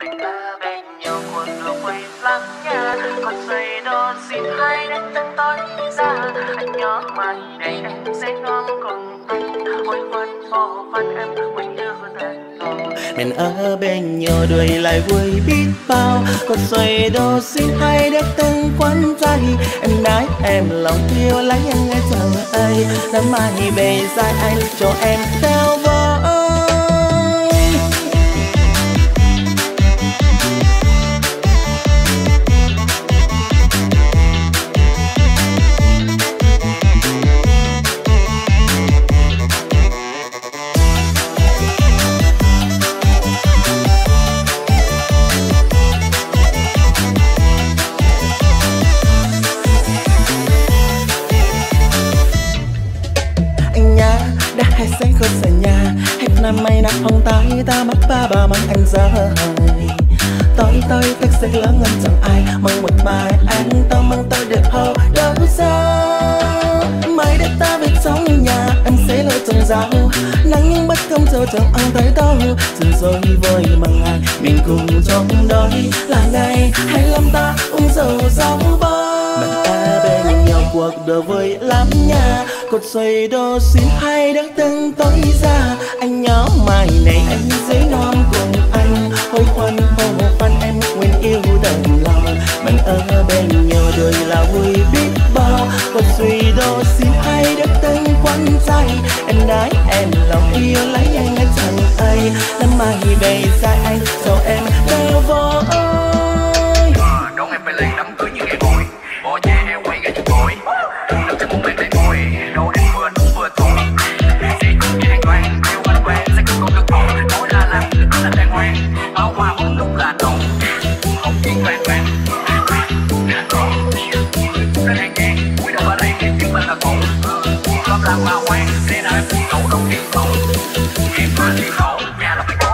Mình ta bên nhau cuốn đua quay lắm nha. Còn giây đó xin hãy đến từng tối ra. Anh nhớ mai này em sẽ non cùng tôi. Hồi quân phó văn em mình đưa thành công. Mình ở bên nhau đời lại vui biết bao. Còn giây đó xin hãy đến từng quán giây. Em nói em lòng yêu lấy em nghe giờ ấy. Năm mai bề dài anh cho em theo vợ. Mày nặng hồng tay ta mất ba mắng anh giờ tôi thật sự lớn hơn chẳng ai mong một bài anh tao mong tôi được hầu đâu sao mày để ta biết sống như nhà anh sẽ lối trồng rau nắng nhưng bất công chờ chẳng ăn tới đâu dù rồi vơi bằng ngày mình cùng trong đôi là ngày hay lắm ta uống rượu sóng bơi mình ta bên nhau cuộc đời vui lắm nha. Cột xoay đô xin hay đã từng tối ra. Anh nhớ mai này anh dưới non cùng anh. Hồi khoan hồ phan em nguyên yêu đồng lòng. Mình ở bên nhau đời là vui biết bao. Cột xoay đô xin hay đã từng quán say. Em nói em lòng yêu lấy anh ngay chẳng tay. Năm mai về ra anh cho em đeo vô ơi. Đón em phải lấy đám cưới những ngày vui. Bỏ chê em quay ngay cho tôi. Lòng chắc cũng mệt đây. Đâu em vừa đúng vừa thôi. Sẽ không như anh Đoàn, yêu anh quen sẽ không có được bỏ. Nói là làm, nói là đàng hoàng. Bao hoa bóng lúc là nồng. Không chỉ quen quen. Đã có. Đã đang nghe, cuối đầu bà đây em biết mình là con. Lắm là hoa hoang, sẽ là em cậu đồng tiền không. Em mà đi khổ, nhà là phải có.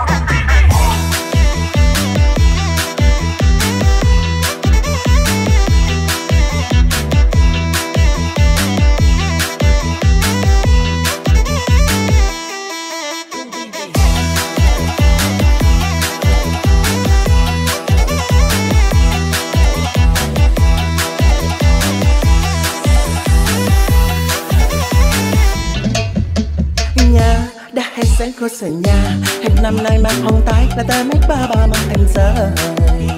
Sẽ có sở nhà hết năm nay mà không tái là ta mất ba mà anh rời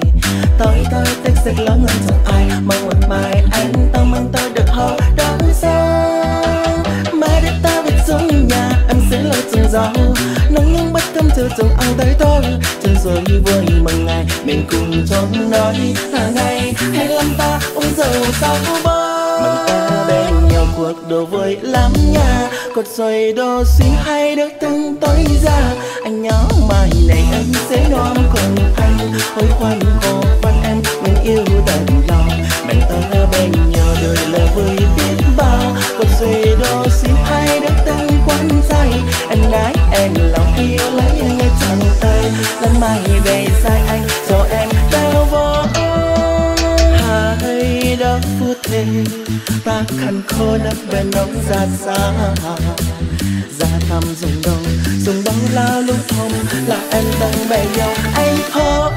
tôi tích dịch lớn hơn chẳng ai mong một mai anh tao mong tôi được hầu đón sao mai để ta về xuống nhà em sẽ lối trường gió nắng nhưng bất tâm chưa chừng ăn tới tôi chân rồi vui mừng ngày mình cùng trong nói là ngày hay lắm ta uống rượu sao bơ cuộc đồ vui lắm nha. Cột xoay đô xuyên hay được từng tối ra. Anh nhớ mai này anh sẽ đón cùng anh. Hồi khoan hồ phan em mình yêu tận lòng. Mình ở bên nhau đời là vui biết bao. Cột xoay đô xuyên hay được từng quán say. Anh gái em lòng yêu lấy anh ngay trong tay. Lần mai về sai anh cho em đau vô. Hãy đó phút thế ta khăn khô đất bên nóng ra xa ra thăm dùng đông là lúc thông là em đang bè nhau anh thôi.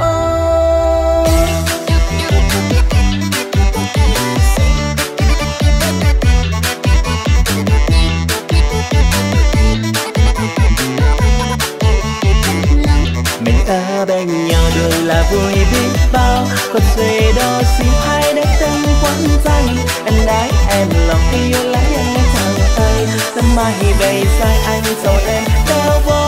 Mình ở bên nhau đời là vui biết bao còn về đó xin hãy đến từng quán say anh đái em lòng yêu lấy anh chẳng tay. Năm mai về sai anh rồi em đau vô.